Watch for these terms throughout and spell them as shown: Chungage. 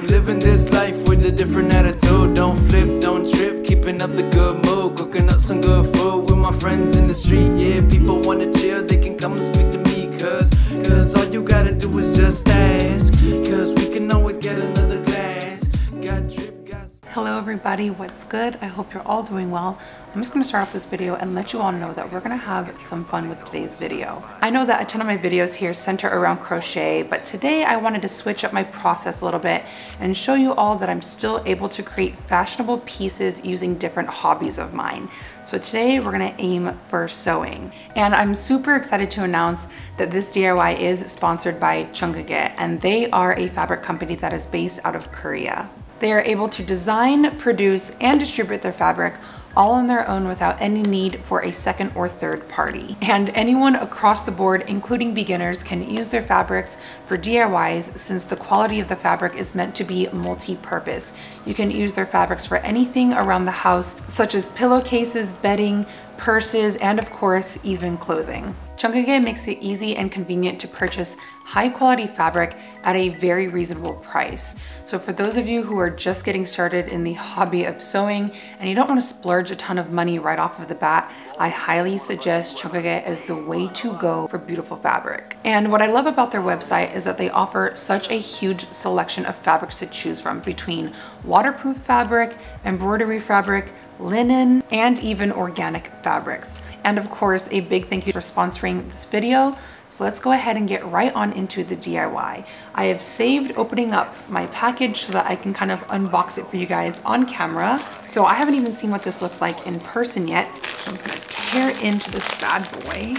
Living this life with a different attitude. Don't flip, don't trip, keeping up the good mood. Cooking up some good food with my friends in the street. Yeah, people wanna chill, they can come and speak to me. Cause all you gotta do is just ask. Cause we can always get another glass. Got drip, got... Hello everybody, what's good? I hope you're all doing well. I'm just gonna start off this video and let you all know that we're gonna have some fun with today's video. I know that a ton of my videos here center around crochet, but today I wanted to switch up my process a little bit and show you all that I'm still able to create fashionable pieces using different hobbies of mine. So today we're gonna aim for sewing. And I'm super excited to announce that this DIY is sponsored by Chungage, and they are a fabric company that is based out of Korea. They are able to design, produce, and distribute their fabric all on their own without any need for a second or third party. And anyone across the board, including beginners, can use their fabrics for DIYs since the quality of the fabric is meant to be multi-purpose. You can use their fabrics for anything around the house, such as pillowcases, bedding, purses, and of course, even clothing. Chungage makes it easy and convenient to purchase high quality fabric at a very reasonable price. So for those of you who are just getting started in the hobby of sewing and you don't want to splurge a ton of money right off of the bat, I highly suggest Chungage as the way to go for beautiful fabric. And what I love about their website is that they offer such a huge selection of fabrics to choose from, between waterproof fabric, embroidery fabric, linen, and even organic fabrics. And of course, a big thank you for sponsoring this video. So let's go ahead and get right on into the DIY. I have saved opening up my package so that I can kind of unbox it for you guys on camera. So I haven't even seen what this looks like in person yet. So I'm just gonna tear into this bad boy.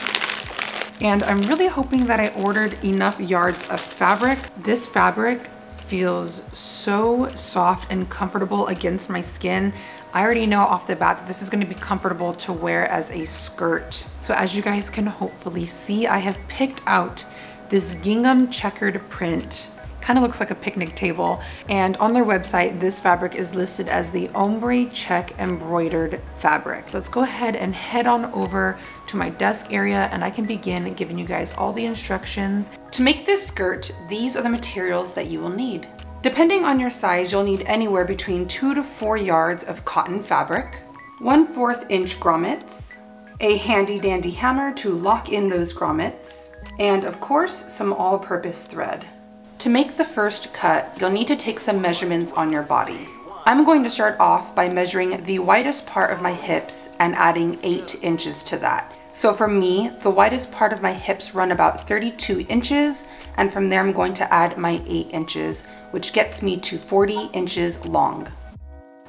And I'm really hoping that I ordered enough yards of fabric. This fabric feels so soft and comfortable against my skin. I already know off the bat that this is going to be comfortable to wear as a skirt. So as you guys can hopefully see, I have picked out this gingham checkered print. Kind of looks like a picnic table. And on their website, this fabric is listed as the ombre check embroidered fabric. Let's go ahead and head on over to my desk area and I can begin giving you guys all the instructions. To make this skirt, these are the materials that you will need. Depending on your size, you'll need anywhere between 2 to 4 yards of cotton fabric, 1/4 inch grommets, a handy dandy hammer to lock in those grommets, and of course, some all-purpose thread. To make the first cut, you'll need to take some measurements on your body. I'm going to start off by measuring the widest part of my hips and adding 8 inches to that. So for me, the widest part of my hips run about 32 inches, and from there I'm going to add my 8 inches, which gets me to 40 inches long.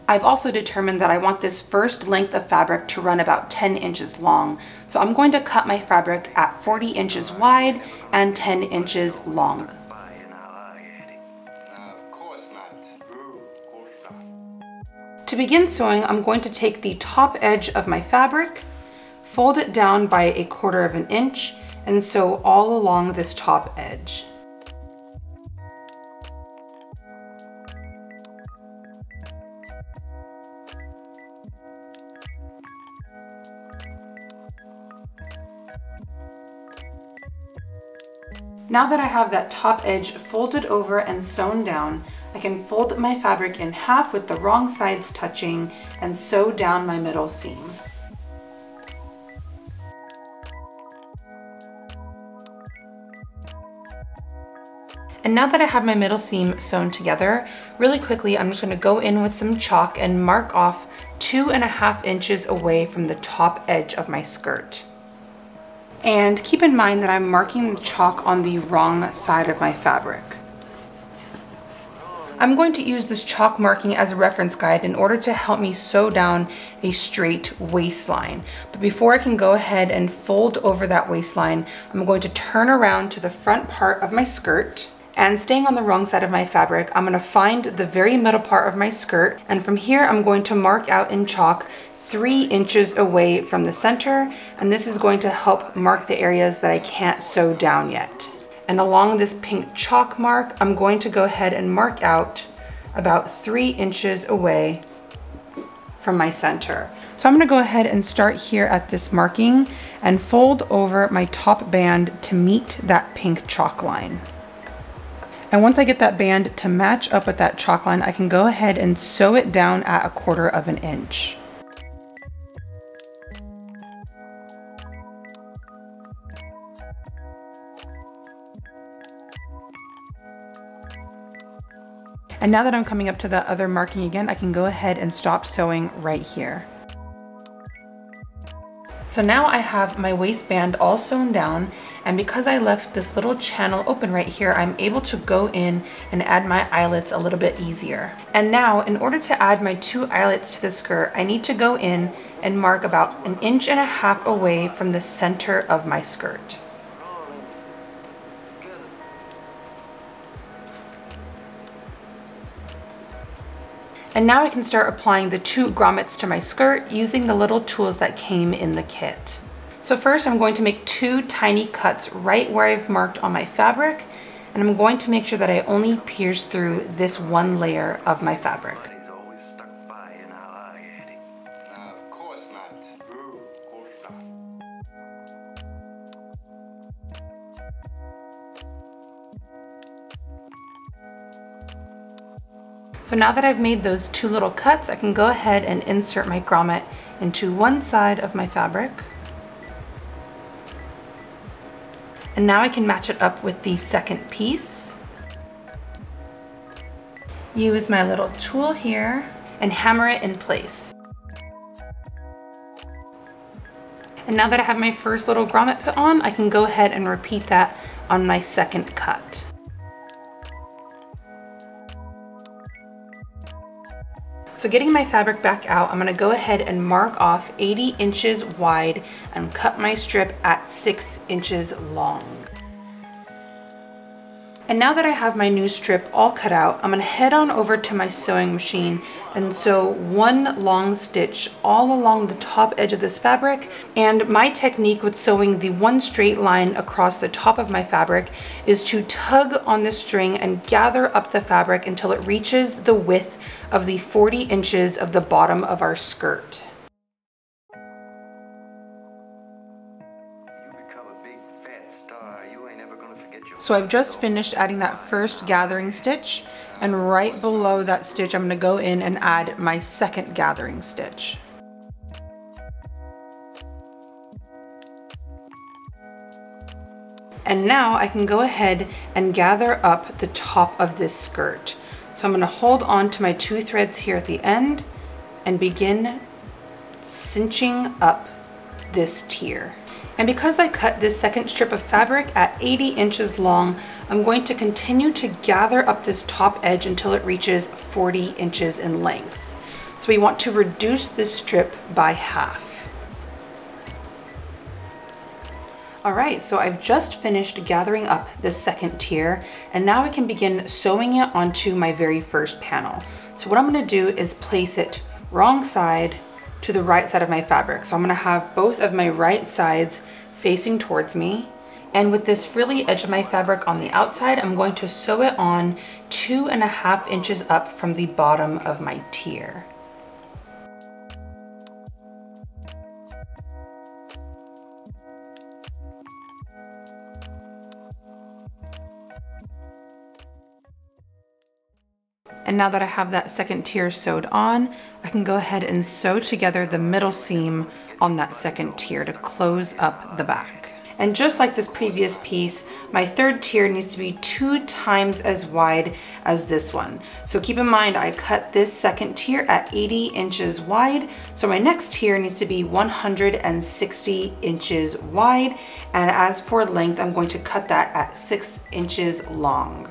I've also determined that I want this first length of fabric to run about 10 inches long, so I'm going to cut my fabric at 40 inches wide and 10 inches long. To begin sewing, I'm going to take the top edge of my fabric, fold it down by 1/4 inch, and sew all along this top edge. Now that I have that top edge folded over and sewn down, I can fold my fabric in half with the wrong sides touching and sew down my middle seam. And now that I have my middle seam sewn together, really quickly I'm just going to go in with some chalk and mark off 2.5 inches away from the top edge of my skirt. And keep in mind that I'm marking the chalk on the wrong side of my fabric. I'm going to use this chalk marking as a reference guide in order to help me sew down a straight waistline. But before I can go ahead and fold over that waistline, I'm going to turn around to the front part of my skirt. And staying on the wrong side of my fabric, I'm going to find the very middle part of my skirt. And from here, I'm going to mark out in chalk 3 inches away from the center, and this is going to help mark the areas that I can't sew down yet. And along this pink chalk mark, I'm going to go ahead and mark out about 3 inches away from my center. So I'm gonna go ahead and start here at this marking and fold over my top band to meet that pink chalk line. And once I get that band to match up with that chalk line, I can go ahead and sew it down at 1/4 inch. And now that I'm coming up to the other marking again, I can go ahead and stop sewing right here. So now I have my waistband all sewn down, and because I left this little channel open right here, I'm able to go in and add my eyelets a little bit easier. And now, in order to add my 2 eyelets to the skirt, I need to go in and mark about 1.5 inches away from the center of my skirt. And now I can start applying the 2 grommets to my skirt using the little tools that came in the kit. So first I'm going to make 2 tiny cuts right where I've marked on my fabric, and I'm going to make sure that I only pierce through this 1 layer of my fabric. So now that I've made those 2 little cuts, I can go ahead and insert my grommet into one side of my fabric. And now I can match it up with the second piece. Use my little tool here and hammer it in place. And now that I have my first little grommet put on, I can go ahead and repeat that on my second cut. So getting my fabric back out, I'm gonna go ahead and mark off 80 inches wide and cut my strip at 6 inches long. And now that I have my new strip all cut out, I'm gonna head on over to my sewing machine and sew 1 long stitch all along the top edge of this fabric. And my technique with sewing the 1 straight line across the top of my fabric is to tug on the string and gather up the fabric until it reaches the width of the 40 inches of the bottom of our skirt. So I've just finished adding that first gathering stitch, and right below that stitch I'm going to go in and add my second gathering stitch. And now I can go ahead and gather up the top of this skirt. So I'm going to hold on to my 2 threads here at the end and begin cinching up this tier. And because I cut this second strip of fabric at 80 inches long, I'm going to continue to gather up this top edge until it reaches 40 inches in length. So we want to reduce this strip by half. All right, so I've just finished gathering up the second tier, and now I can begin sewing it onto my very first panel. So what I'm gonna do is place it wrong side to the right side of my fabric. So I'm gonna have both of my right sides facing towards me. And with this frilly edge of my fabric on the outside, I'm going to sew it on 2.5 inches up from the bottom of my tier. And now that I have that second tier sewed on, I can go ahead and sew together the middle seam on that second tier to close up the back. And just like this previous piece, my third tier needs to be 2 times as wide as this one. So keep in mind, I cut this second tier at 80 inches wide, so my next tier needs to be 160 inches wide. And as for length, I'm going to cut that at 6 inches long.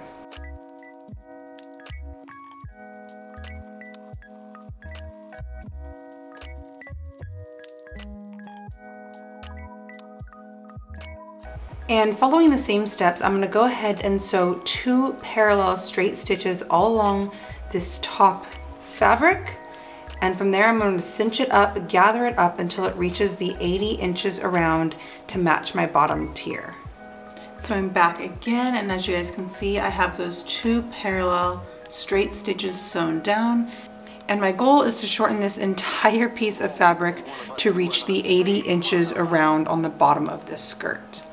And following the same steps, I'm gonna go ahead and sew 2 parallel straight stitches all along this top fabric. And from there, I'm gonna cinch it up, gather it up until it reaches the 80 inches around to match my bottom tier. So I'm back again, and as you guys can see, I have those 2 parallel straight stitches sewn down. and my goal is to shorten this entire piece of fabric to reach the 80 inches around on the bottom of this skirt.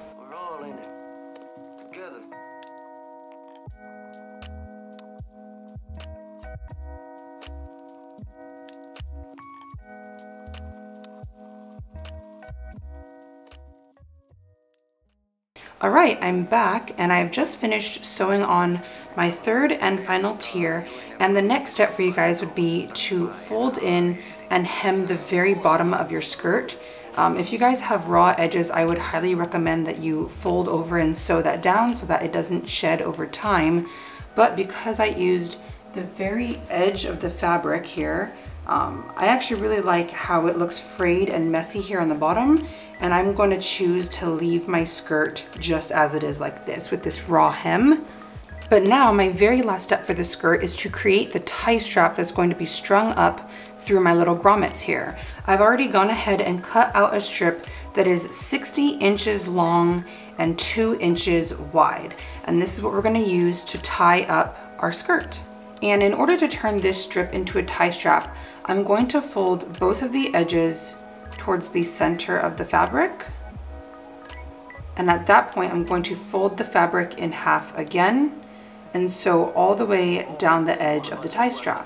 Alright, I'm back and I've just finished sewing on my third and final tier, and the next step for you guys would be to fold in and hem the very bottom of your skirt. If you guys have raw edges, I would highly recommend that you fold over and sew that down so that it doesn't shed over time. But because I used the very edge of the fabric here, I actually really like how it looks frayed and messy here on the bottom, and I'm going to choose to leave my skirt just as it is like this with this raw hem. But now my very last step for this skirt is to create the tie strap that's going to be strung up through my little grommets here. I've already gone ahead and cut out a strip that is 60 inches long and 2 inches wide, and this is what we're going to use to tie up our skirt. And in order to turn this strip into a tie strap, I'm going to fold both of the edges towards the center of the fabric. And at that point, I'm going to fold the fabric in half again and sew all the way down the edge of the tie strap.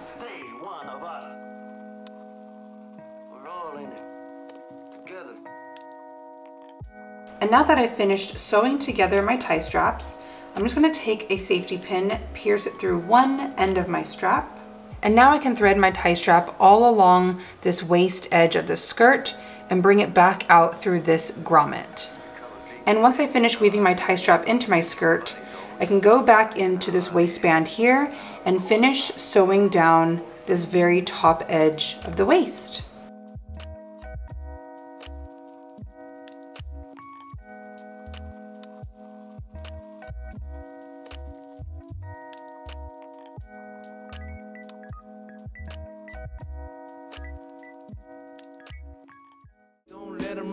And now that I've finished sewing together my tie straps, I'm just going to take a safety pin, pierce it through one end of my strap, and now I can thread my tie strap all along this waist edge of the skirt and bring it back out through this grommet. And once I finish weaving my tie strap into my skirt, I can go back into this waistband here and finish sewing down this very top edge of the waist.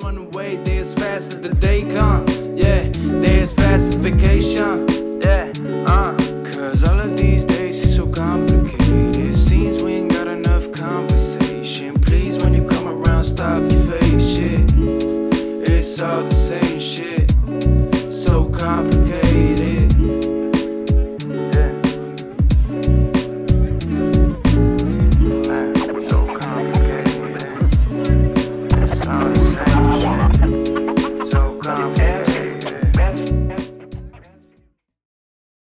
Run away, they're as fast as the day come. Yeah, they're as fast as vacation.